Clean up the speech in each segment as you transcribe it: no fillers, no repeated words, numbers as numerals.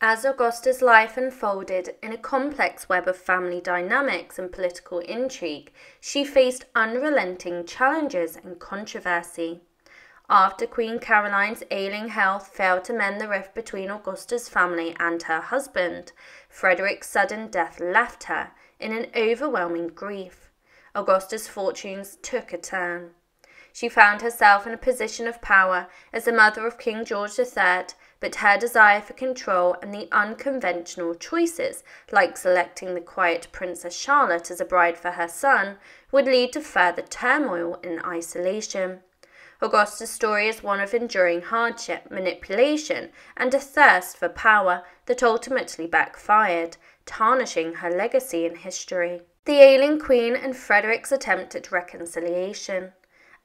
As Augusta's life unfolded in a complex web of family dynamics and political intrigue, she faced unrelenting challenges and controversy. After Queen Caroline's ailing health failed to mend the rift between Augusta's family and her husband, Frederick's sudden death left her in an overwhelming grief. Augusta's fortunes took a turn. She found herself in a position of power as the mother of King George III, but her desire for control and the unconventional choices, like selecting the quiet Princess Charlotte as a bride for her son, would lead to further turmoil and isolation. Augusta's story is one of enduring hardship, manipulation, and a thirst for power that ultimately backfired, tarnishing her legacy in history. The ailing queen and Frederick's attempt at reconciliation.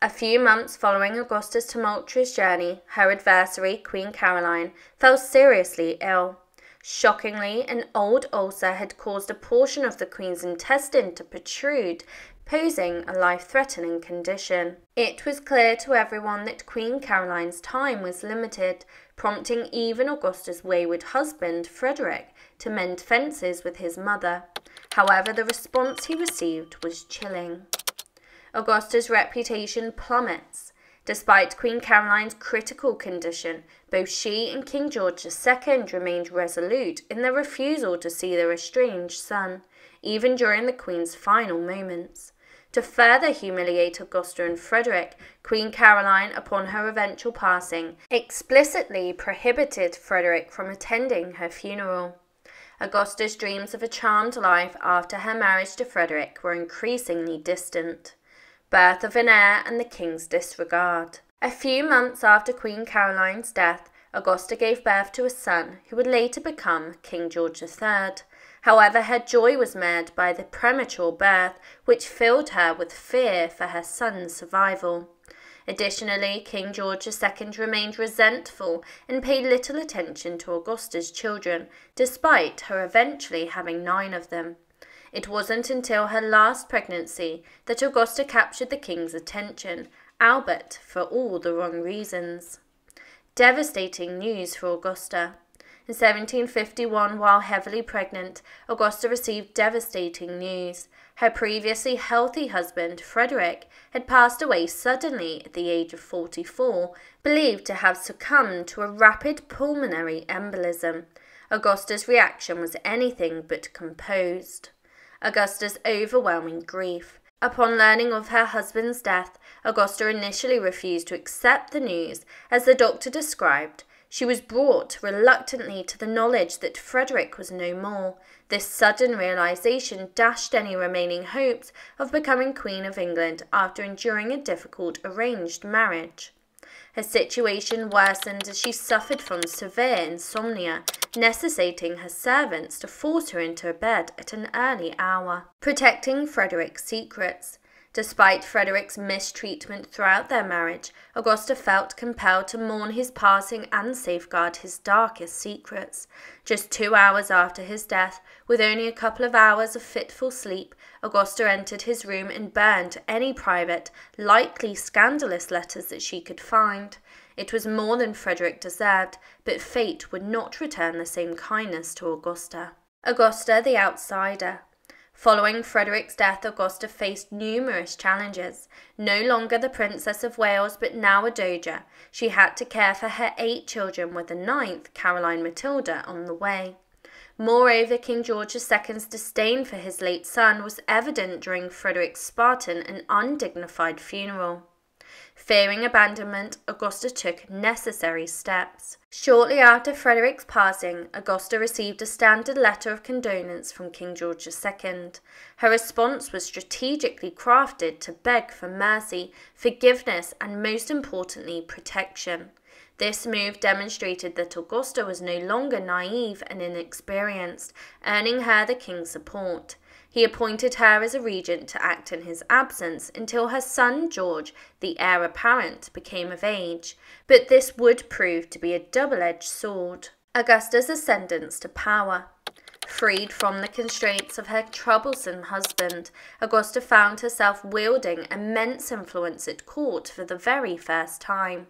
A few months following Augusta's tumultuous journey, her adversary, Queen Caroline, fell seriously ill. Shockingly, an old ulcer had caused a portion of the queen's intestine to protrude, posing a life-threatening condition. It was clear to everyone that Queen Caroline's time was limited, prompting even Augusta's wayward husband, Frederick, to mend fences with his mother. However, the response he received was chilling. Augusta's reputation plummets. Despite Queen Caroline's critical condition, both she and King George II remained resolute in their refusal to see their estranged son, even during the Queen's final moments. To further humiliate Augusta and Frederick, Queen Caroline, upon her eventual passing, explicitly prohibited Frederick from attending her funeral. Augusta's dreams of a charmed life after her marriage to Frederick were increasingly distant. Birth of an heir and the king's disregard. A few months after Queen Caroline's death, Augusta gave birth to a son who would later become King George III. However, her joy was marred by the premature birth, which filled her with fear for her son's survival. Additionally, King George II remained resentful and paid little attention to Augusta's children, despite her eventually having 9 of them. It wasn't until her last pregnancy that Augusta captured the king's attention, albeit for all the wrong reasons. Devastating news for Augusta. In 1751, while heavily pregnant, Augusta received devastating news. Her previously healthy husband, Frederick, had passed away suddenly at the age of 44, believed to have succumbed to a rapid pulmonary embolism. Augusta's reaction was anything but composed. Augusta's overwhelming grief. Upon learning of her husband's death, Augusta initially refused to accept the news. As the doctor described, she was brought reluctantly to the knowledge that Frederick was no more. This sudden realization dashed any remaining hopes of becoming Queen of England after enduring a difficult arranged marriage. Her situation worsened as she suffered from severe insomnia, necessitating her servants to force her into a bed at an early hour. Protecting Frederick's secrets. Despite Frederick's mistreatment throughout their marriage, Augusta felt compelled to mourn his passing and safeguard his darkest secrets. Just 2 hours after his death, with only a couple of hours of fitful sleep, Augusta entered his room and burned any private, likely scandalous letters that she could find. It was more than Frederick deserved, but fate would not return the same kindness to Augusta. Augusta the outsider. Following Frederick's death, Augusta faced numerous challenges. No longer the Princess of Wales, but now a Dowager, she had to care for her 8 children, with the 9th, Caroline Matilda, on the way. Moreover, King George II's disdain for his late son was evident during Frederick's Spartan and undignified funeral. Fearing abandonment, Augusta took necessary steps. Shortly after Frederick's passing, Augusta received a standard letter of condolence from King George II. Her response was strategically crafted to beg for mercy, forgiveness, and most importantly, protection. This move demonstrated that Augusta was no longer naive and inexperienced, earning her the king's support. He appointed her as a regent to act in his absence until her son George, the heir apparent, became of age, but this would prove to be a double-edged sword. Augusta's ascendance to power. Freed from the constraints of her troublesome husband, Augusta found herself wielding immense influence at court for the very first time.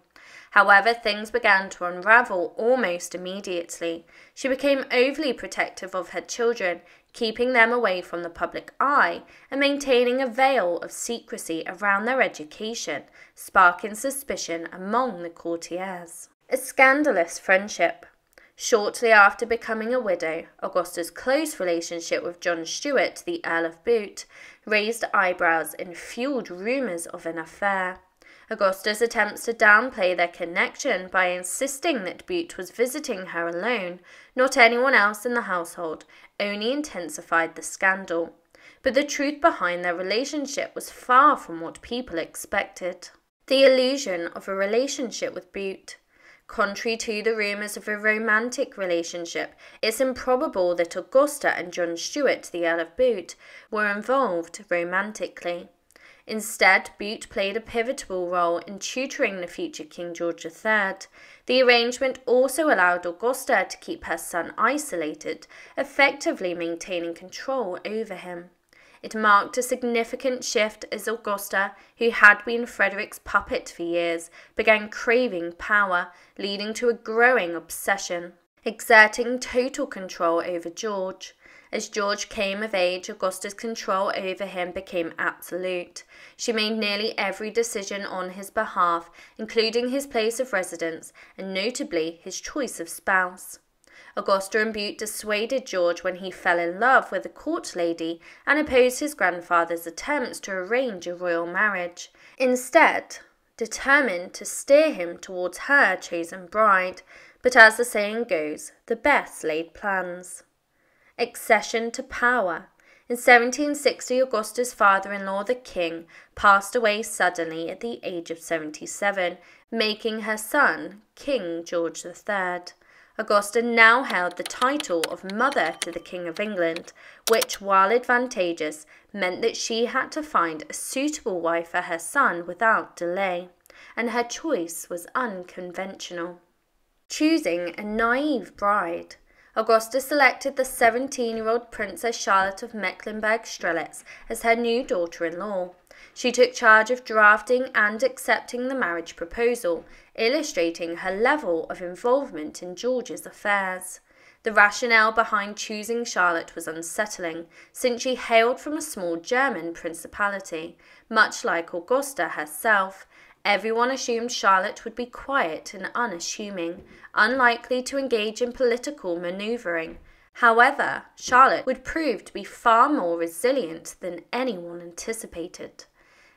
However, things began to unravel almost immediately. She became overly protective of her children, keeping them away from the public eye and maintaining a veil of secrecy around their education, sparking suspicion among the courtiers. A scandalous friendship. Shortly after becoming a widow, Augusta's close relationship with John Stuart, the Earl of Bute, raised eyebrows and fueled rumours of an affair. Augusta's attempts to downplay their connection by insisting that Bute was visiting her alone, not anyone else in the household, only intensified the scandal. But the truth behind their relationship was far from what people expected. The illusion of a relationship with Bute. Contrary to the rumours of a romantic relationship, it's improbable that Augusta and John Stuart, the Earl of Bute, were involved romantically. Instead, Bute played a pivotal role in tutoring the future King George III. The arrangement also allowed Augusta to keep her son isolated, effectively maintaining control over him. It marked a significant shift as Augusta, who had been Frederick's puppet for years, began craving power, leading to a growing obsession, exerting total control over George. As George came of age, Augusta's control over him became absolute. She made nearly every decision on his behalf, including his place of residence and notably his choice of spouse. Augusta and Bute dissuaded George when he fell in love with a court lady and opposed his grandfather's attempts to arrange a royal marriage. Instead, determined to steer him towards her chosen bride, but as the saying goes, the best laid plans. Accession to power. In 1760, Augusta's father-in-law, the king, passed away suddenly at the age of 77, making her son King George III. Augusta now held the title of mother to the King of England, which, while advantageous, meant that she had to find a suitable wife for her son without delay, and her choice was unconventional. Choosing a naive bride. Augusta selected the 17-year-old Princess Charlotte of Mecklenburg-Strelitz as her new daughter-in-law. She took charge of drafting and accepting the marriage proposal, illustrating her level of involvement in George's affairs. The rationale behind choosing Charlotte was unsettling, since she hailed from a small German principality. Much like Augusta herself, everyone assumed Charlotte would be quiet and unassuming, unlikely to engage in political manoeuvring. However, Charlotte would prove to be far more resilient than anyone anticipated,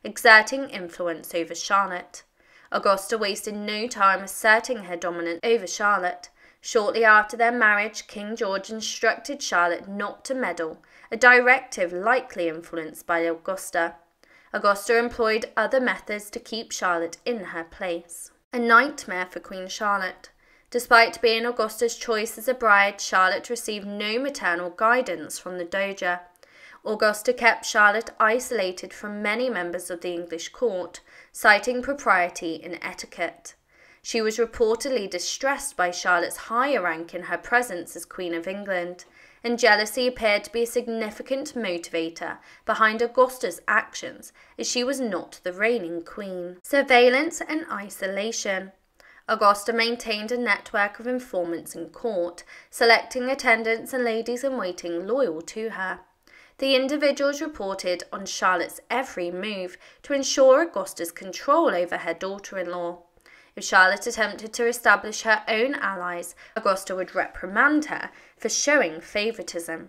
exerting influence over Charlotte. Augusta wasted no time asserting her dominance over Charlotte. Shortly after their marriage, King George instructed Charlotte not to meddle, a directive likely influenced by Augusta. Augusta employed other methods to keep Charlotte in her place. A nightmare for Queen Charlotte. Despite being Augusta's choice as a bride, Charlotte received no maternal guidance from the Dowager. Augusta kept Charlotte isolated from many members of the English court, citing propriety and etiquette. She was reportedly distressed by Charlotte's higher rank in her presence as Queen of England, and jealousy appeared to be a significant motivator behind Augusta's actions, as she was not the reigning queen. Surveillance and isolation. Augusta maintained a network of informants in court, selecting attendants and ladies-in-waiting loyal to her. The individuals reported on Charlotte's every move to ensure Augusta's control over her daughter-in-law. If Charlotte attempted to establish her own allies, Augusta would reprimand her for showing favouritism.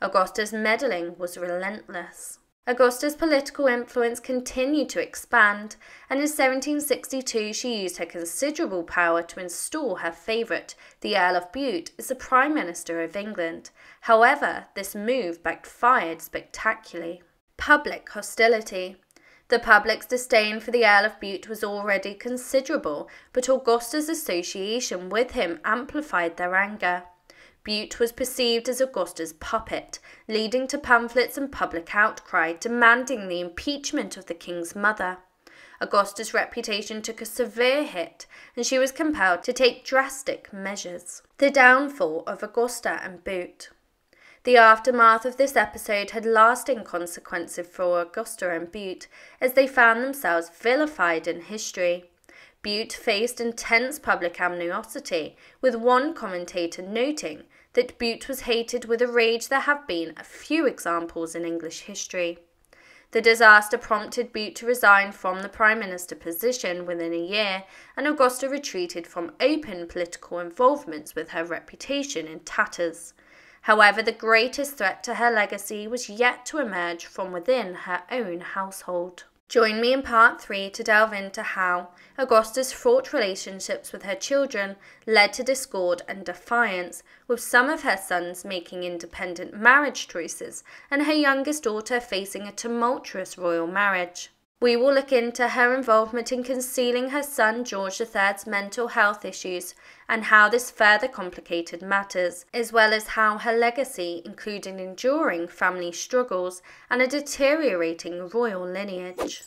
Augusta's meddling was relentless. Augusta's political influence continued to expand, and in 1762 she used her considerable power to install her favourite, the Earl of Bute, as the Prime Minister of England. However, this move backfired spectacularly. Public hostility. The public's disdain for the Earl of Bute was already considerable, but Augusta's association with him amplified their anger. Bute was perceived as Augusta's puppet, leading to pamphlets and public outcry demanding the impeachment of the king's mother. Augusta's reputation took a severe hit, and she was compelled to take drastic measures. The downfall of Augusta and Bute. The aftermath of this episode had lasting consequences for Augusta and Bute, as they found themselves vilified in history. Bute faced intense public animosity, with one commentator noting that Bute was hated with a rage there have been a few examples in English history. The disaster prompted Bute to resign from the Prime Minister position within a year, and Augusta retreated from open political involvements with her reputation in tatters. However, the greatest threat to her legacy was yet to emerge from within her own household. Join me in part 3 to delve into how Augusta's fraught relationships with her children led to discord and defiance, with some of her sons making independent marriage choices and her youngest daughter facing a tumultuous royal marriage. We will look into her involvement in concealing her son George III's mental health issues and how this further complicated matters, as well as how her legacy, including enduring family struggles and a deteriorating royal lineage.